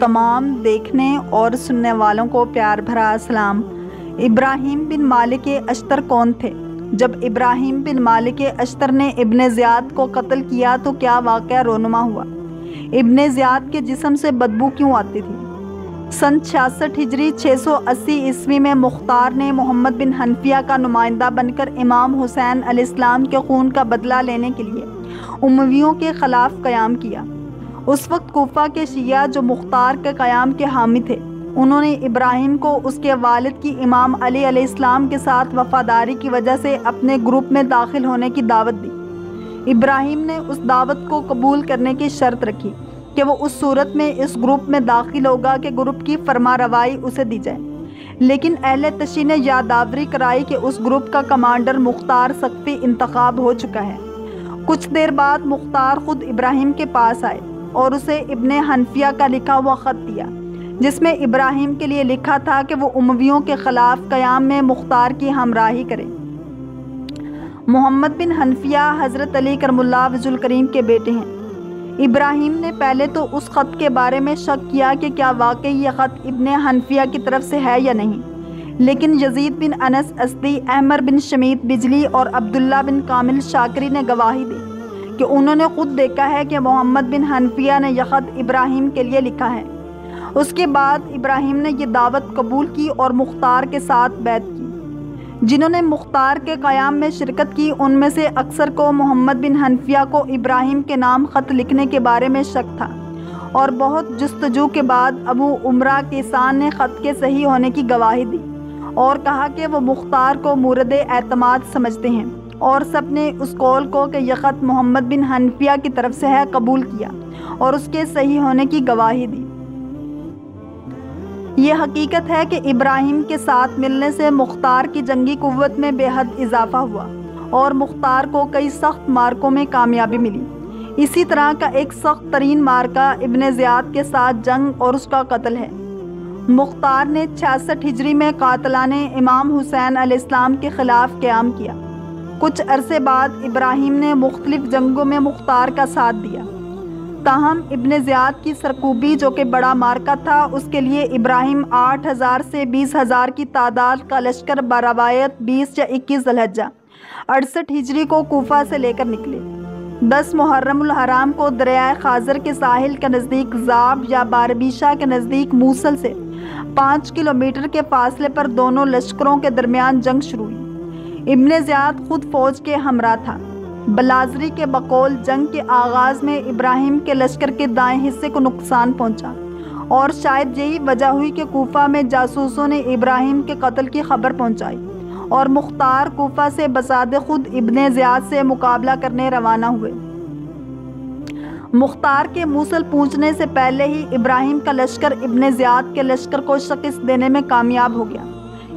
तमाम देखने और सुनने वालों को प्यार भरा सलाम। इब्राहिम बिन मालिक अश्तर कौन थे? जब इब्राहिम बिन मालिक अश्तर ने इब्न ज़ियाद को कत्ल किया तो क्या वाक़या रोनुमा हुआ? इब्न ज़ियाद के जिस्म से बदबू क्यों आती थी? सन 66 हिजरी 680 ईस्वी में मुख्तार ने मोहम्मद बिन हनफिया का नुमाइंदा बनकर इमाम हुसैन अलैहिस्सलाम के खून का बदला लेने के लिए उमवियों के ख़िलाफ़ क़याम किया। उस वक्त कोफा के शिया जो मुख्तार के क़याम के हामी थे, उन्होंने इब्राहिम को उसके वालिद की इमाम अली अलैहिस्सलाम के साथ वफ़ादारी की वजह से अपने ग्रुप में दाखिल होने की दावत दी। इब्राहिम ने उस दावत को कबूल करने की शर्त रखी कि वो उस सूरत में इस ग्रुप में दाखिल होगा कि ग्रुप की फरमारवाई उसे दी जाए। लेकिन अहले तशी ने यादावरी कराई कि उस ग्रुप का कमांडर मुख्तार सक्फी इंतखाब हो चुका है। कुछ देर बाद मुख्तार ख़ुद इब्राहिम के पास आए और उसे इब्ने हनफिया का लिखा हुआ ख़त दिया, जिसमें इब्राहिम के लिए लिखा था कि वो उमवियों के ख़िलाफ़ क़याम में मुख्तार की हमराही करे। मोहम्मद बिन हनफिया हज़रत अली करमुल्लाह वजुल करीम के बेटे हैं। इब्राहिम ने पहले तो उस ख़त के बारे में शक किया कि क्या वाकई ये ख़त इब्ने हनफिया की तरफ से है या नहीं, लेकिन Yazid bin Anas Asadi, Ahmar bin Shumait बिजली और अब्दुल्ला बिन कामिल शाकरी ने गवाही दी कि उन्होंने ख़ुद देखा है कि मोहम्मद बिन हनफिया ने यह ख़त इब्राहिम के लिए लिखा है। उसके बाद इब्राहिम ने यह दावत कबूल की और मुख्तार के साथ बैत की। जिन्होंने मुख्तार के क़याम में शिरकत की उनमें से अक्सर को मोहम्मद बिन हनफिया को इब्राहिम के नाम ख़त लिखने के बारे में शक था और बहुत जस्तजू के बाद अबू उम्रा के सान ने ख़त के सही होने की गवाही दी और कहा कि वो मुख्तार को मुरद एतमाद समझते हैं और सब ने उस कौल को कि यह ख़त मोहम्मद बिन हनफिया की तरफ से है कबूल किया और उसके सही होने की गवाही दी। ये हकीकत है कि इब्राहिम के साथ मिलने से मुख्तार की जंगी कुव्वत में बेहद इजाफा हुआ और मुख्तार को कई सख्त मार्कों में कामयाबी मिली। इसी तरह का एक सख्त तरीन मार्का इब्न ज़ियाद के साथ जंग और उसका कत्ल है। मुख्तार ने 66 हिजरी में कातलाने इमाम हुसैन अलैहिस्सलाम के ख़िलाफ़ क़याम किया। कुछ अरसे बाद इब्राहिम ने मुख्तलिफ़ जंगों में मुख्तार का साथ दिया। ताहम इब्न ज़ियाद की सरकूबी जो कि बड़ा मार्का था, उसके लिए इब्राहिम 8,000 से 20,000 की तादाद का लश्कर बरवायत 20 या 21 ज़िलहज्जा 68 हिजरी को कोफा से लेकर निकले। 10 मुहर्रमुल हराम को दरियाए खाजर के साहिल के नज़दीक ज़ाब या बारबीशा के नज़दीक मूसल से 5 किलोमीटर के फासले पर दोनों लश्करों के दरमियान जंग शुरू हुई। इब्न ज़ियाद खुद फ़ौज के हमरा था। बलाजरी के बकौल जंग के आगाज़ में इब्राहिम के लश्कर के दाएं हिस्से को नुकसान पहुंचा और शायद यही वजह हुई कि कोफा में जासूसों ने इब्राहिम के कत्ल की खबर पहुंचाई और मुख्तार कोफा से बसादे खुद इब्न ज़ियाद से मुकाबला करने रवाना हुए। मुख्तार के मूसल पहुंचने से पहले ही इब्राहिम का लश्कर इब्न ज़ियाद के लश्कर को शिकस्त देने में कामयाब हो गया।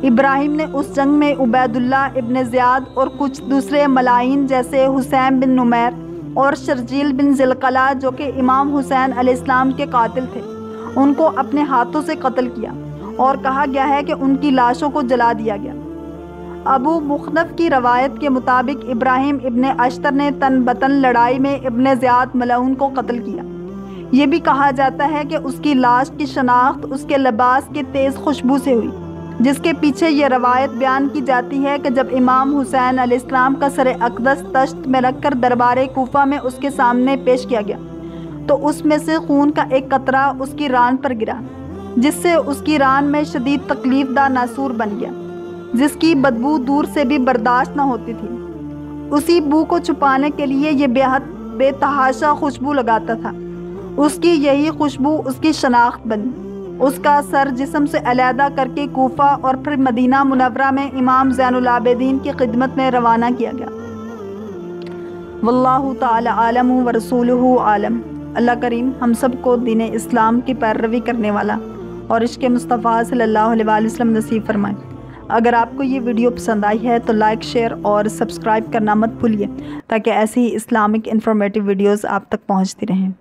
इब्राहिम ने उस जंग में उबैदुल्लाह इब्न ज़ियाद और कुछ दूसरे मलाइन जैसे हुसैन बिन नुमैर और शर्जील बिन जिलकला जो कि इमाम हुसैन अलैहिस्सलाम के कातिल थे, उनको अपने हाथों से कत्ल किया और कहा गया है कि उनकी लाशों को जला दिया गया। अबू मुखनव की रवायत के मुताबिक इब्राहिम इबन अश्तर ने तन बतन लड़ाई में इब्न ज़ियाद मलऊन को कत्ल किया। ये भी कहा जाता है कि उसकी लाश की शनाख्त उसके लिबास के तेज़ खुशबू से हुई, जिसके पीछे ये रवायत बयान की जाती है कि जब इमाम हुसैन अलैहिस्सलाम का सर अक़दस तश्त में रखकर दरबार कोफा में उसके सामने पेश किया गया तो उसमें से खून का एक कतरा उसकी रान पर गिरा, जिससे उसकी रान में शदीद तकलीफदा नासूर बन गया, जिसकी बदबू दूर से भी बर्दाश्त न होती थी। उसी बू को छुपाने के लिए ये बेहद बेतहाशा खुशबू लगाता था। उसकी यही खुशबू उसकी शनाख्त बनी। उसका सर जिस्म से अलहदा करके कोफा और फिर मदीना मुनव्वरा में इमाम ज़ैनुल आबिदीन की खिदमत में रवाना किया गया। वल्लाहु ताला आलम व रसूलुहु आलम। अल्लाह करीम हम सब को दीन इस्लाम की पैरवी करने वाला और इश्क़ मुस्तफ़ा सल्लल्लाहु अलैहि वसल्लम नसीब फरमाए। अगर आपको ये वीडियो पसंद आई है तो लाइक, शेयर और सब्सक्राइब करना मत भूलिए ताकि ऐसी ही इस्लामिक इंफॉर्मेटिव वीडियोज़ आप तक पहुँचती रहें।